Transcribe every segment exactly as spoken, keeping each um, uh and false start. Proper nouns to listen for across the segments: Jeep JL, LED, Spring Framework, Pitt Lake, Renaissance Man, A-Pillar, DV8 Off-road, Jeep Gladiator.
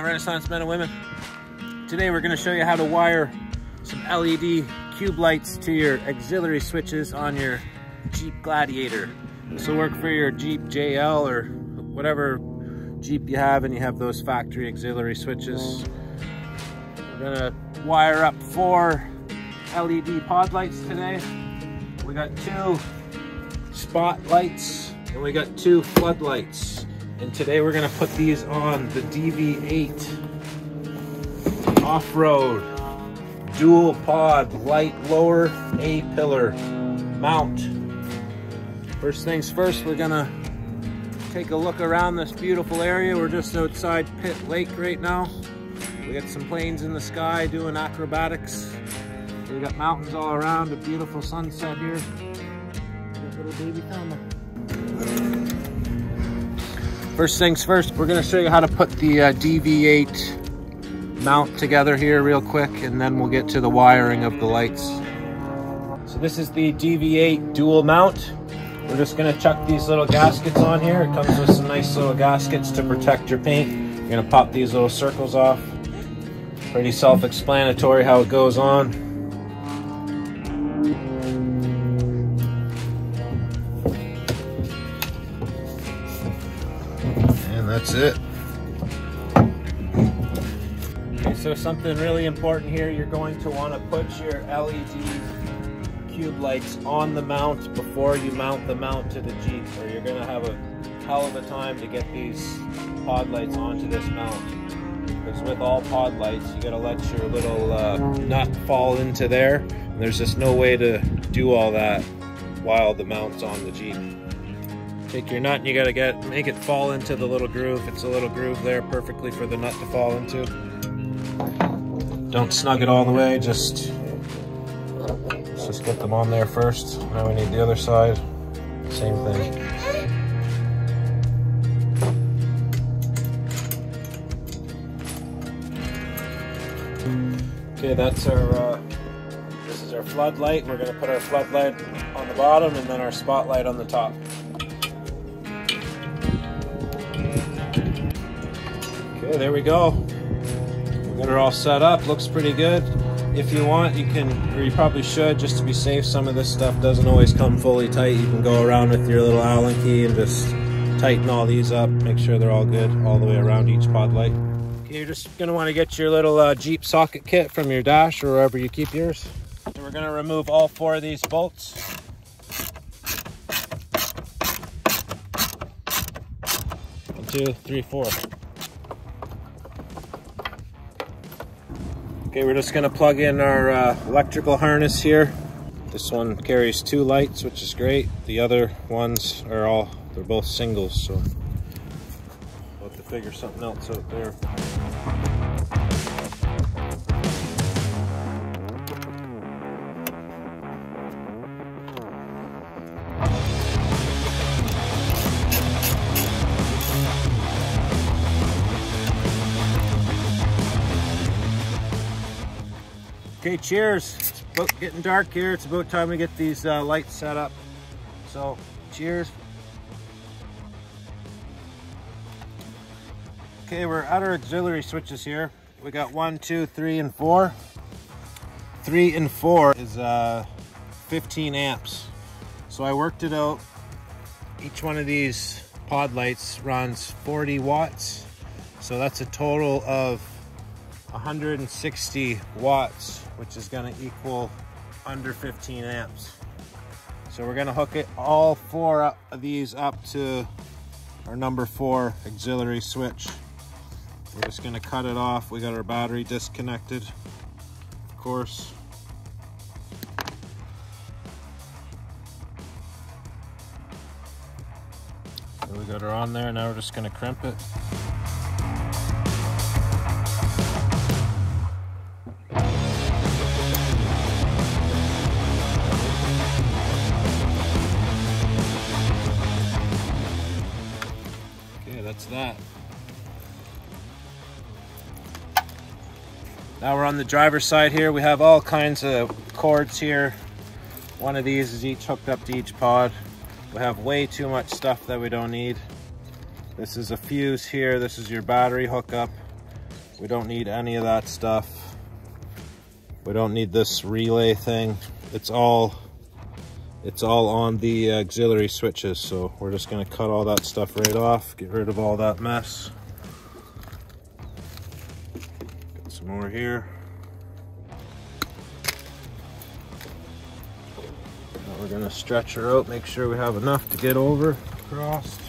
on, Renaissance men and women. Today we're going to show you how to wire some L E D cube lights to your auxiliary switches on your Jeep Gladiator. This will work for your Jeep J L or whatever Jeep you have, and you have those factory auxiliary switches. We're going to wire up four L E D pod lights today. We got two spotlights and we got two floodlights. And today we're going to put these on the D V eight Off-road dual pod light lower A pillar mount. First things first, we're going to take a look around this beautiful area. We're just outside Pitt Lake right now. We got some planes in the sky doing acrobatics. We got mountains all around, a beautiful sunset here. That little baby camera. First things first, we're going to show you how to put the uh, D V eight mount together here real quick, and then we'll get to the wiring of the lights. So this is the D V eight dual mount. We're just going to chuck these little gaskets on here. It comes with some nice little gaskets to protect your paint. You're going to pop these little circles off. Pretty self-explanatory how it goes on. That's it. Okay, so something really important here, you're going to want to put your L E D cube lights on the mount before you mount the mount to the Jeep, or you're going to have a hell of a time to get these pod lights onto this mount. Because with all pod lights, you got to let your little uh, nut fall into there. And there's just no way to do all that while the mount's on the Jeep. Take your nut and you gotta get make it fall into the little groove. It's a little groove there perfectly for the nut to fall into. Don't snug it all the way, just let's just get them on there first. Now we need the other side. Same thing. Okay, that's our uh, this is our floodlight. We're gonna put our floodlight on the bottom and then our spotlight on the top. Okay, there we go. We got it all set up. Looks pretty good. If you want, you can, or you probably should, just to be safe, some of this stuff doesn't always come fully tight. You can go around with your little Allen key and just tighten all these up, make sure they're all good all the way around each pod light. Okay, you're just going to want to get your little uh, Jeep socket kit from your dash or wherever you keep yours. And we're going to remove all four of these bolts. One, two, three, four. Okay, we're just going to plug in our uh, electrical harness here. This one carries two lights, which is great. The other ones are all, they're both singles, so we'll have to figure something else out there. Okay, cheers. It's about getting dark here. It's about time we get these uh, lights set up. So, cheers. Okay, we're at our auxiliary switches here. We got one, two, three, and four. Three and four is uh, fifteen amps. So I worked it out. Each one of these pod lights runs forty watts. So that's a total of one hundred sixty watts, which is going to equal under fifteen amps. So we're going to hook it all four up, of these up to our number four auxiliary switch. We're just going to cut it off. We got our battery disconnected, of course. So we got her on there. Now we're just going to crimp it. That. Now we're on the driver's side here. We have all kinds of cords here. One of these is each hooked up to each pod. We have way too much stuff that we don't need. This is a fuse here. This is your battery hookup. We don't need any of that stuff. We don't need this relay thing. It's all it's all on the auxiliary switches, so we're just gonna cut all that stuff right off, get rid of all that mess. Got some more here. Now we're gonna stretch her out, make sure we have enough to get over, crossed.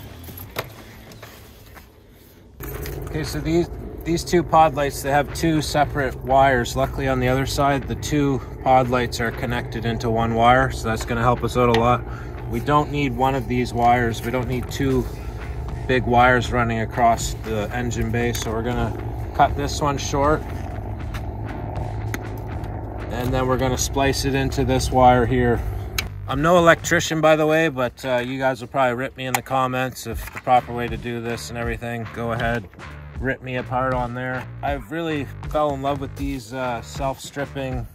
Okay, so these These two pod lights, they have two separate wires. Luckily on the other side, the two pod lights are connected into one wire, so that's gonna help us out a lot. We don't need one of these wires. We don't need two big wires running across the engine bay, so we're gonna cut this one short. And then we're gonna splice it into this wire here. I'm no electrician, by the way, but uh, you guys will probably rip me in the comments if the proper way to do this and everything. Go ahead. Rip me apart on there. I've really fell in love with these uh, self-stripping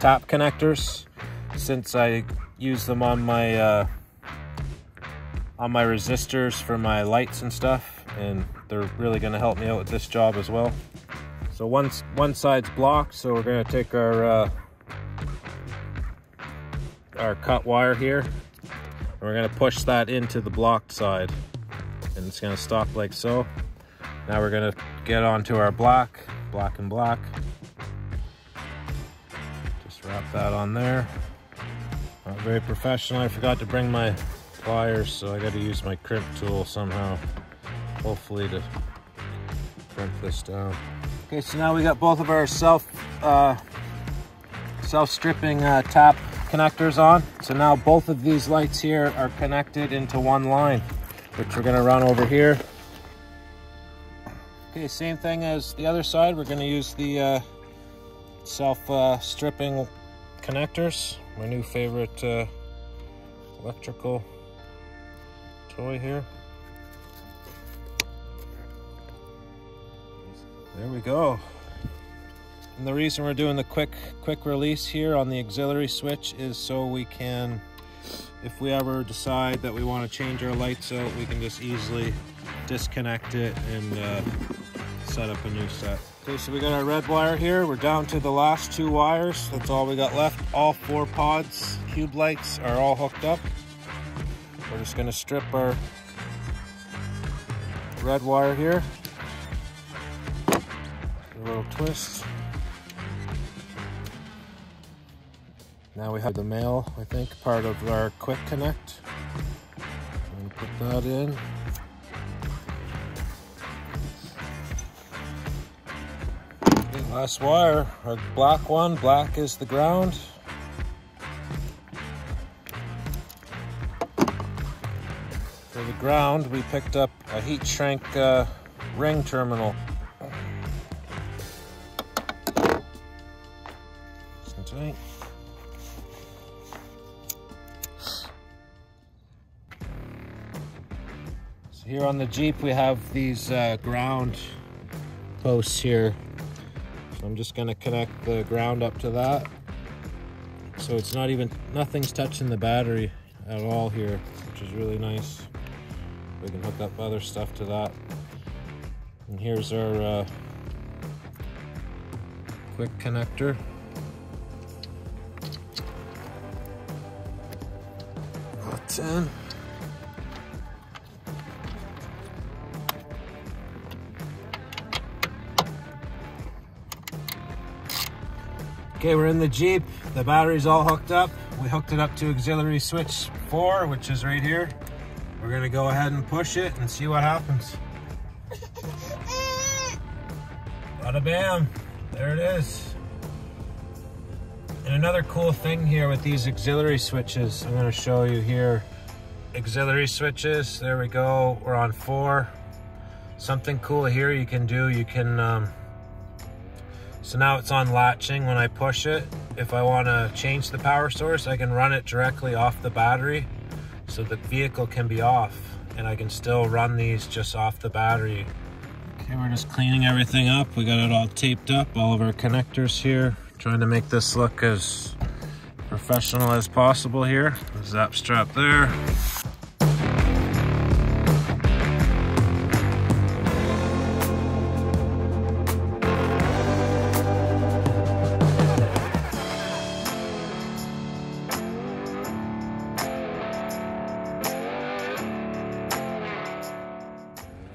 tap connectors since I use them on my uh, on my resistors for my lights and stuff, and they're really gonna help me out with this job as well. So once one side's blocked, so we're gonna take our uh, our cut wire here, and we're gonna push that into the blocked side, and it's gonna stop like so. Now we're gonna get onto our black, black and black. Just wrap that on there. Not very professional, I forgot to bring my pliers, so I gotta use my crimp tool somehow, hopefully, to crimp this down. Okay, so now we got both of our self, uh, self-stripping uh, tap connectors on. So now both of these lights here are connected into one line, which we're gonna run over here. Okay, same thing as the other side. We're going to use the uh, self-stripping uh, connectors. My new favorite uh, electrical toy here. There we go. And the reason we're doing the quick, quick release here on the auxiliary switch is so we can, if we ever decide that we want to change our lights out, we can just easily disconnect it and uh, set up a new set. Okay, so we got our red wire here. We're down to the last two wires. That's all we got left. All four pods, cube lights are all hooked up. We're just gonna strip our red wire here. A little twist. Now we have the male, I think, part of our quick connect. I'm gonna put that in. Last wire, our black one. Black is the ground. For the ground, we picked up a heat shrink uh, ring terminal. So here on the Jeep, we have these uh, ground posts here. I'm just gonna connect the ground up to that. So it's not even, nothing's touching the battery at all here, which is really nice. We can hook up other stuff to that. And here's our uh, quick connector. That's in. Okay, we're in the Jeep. The battery's all hooked up. We hooked it up to auxiliary switch four, which is right here. We're gonna go ahead and push it and see what happens. Bada bam, there it is. And another cool thing here with these auxiliary switches, I'm gonna show you here. Auxiliary switches, there we go, we're on four. Something cool here you can do, you can, um, so now it's on latching when I push it. If I want to change the power source, I can run it directly off the battery, so the vehicle can be off and I can still run these just off the battery. Okay, we're just cleaning everything up. We got it all taped up, all of our connectors here. Trying to make this look as professional as possible here. Zap strap there.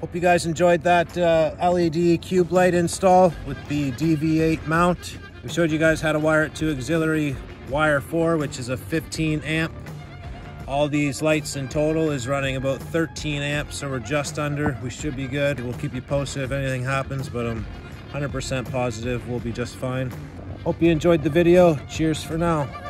Hope you guys enjoyed that uh, L E D cube light install with the D V eight mount. We showed you guys how to wire it to auxiliary wire four, which is a fifteen amp. All these lights in total is running about thirteen amps, so we're just under. We should be good. We'll keep you posted if anything happens, but I'm one hundred percent positive we'll be just fine. Hope you enjoyed the video. Cheers for now.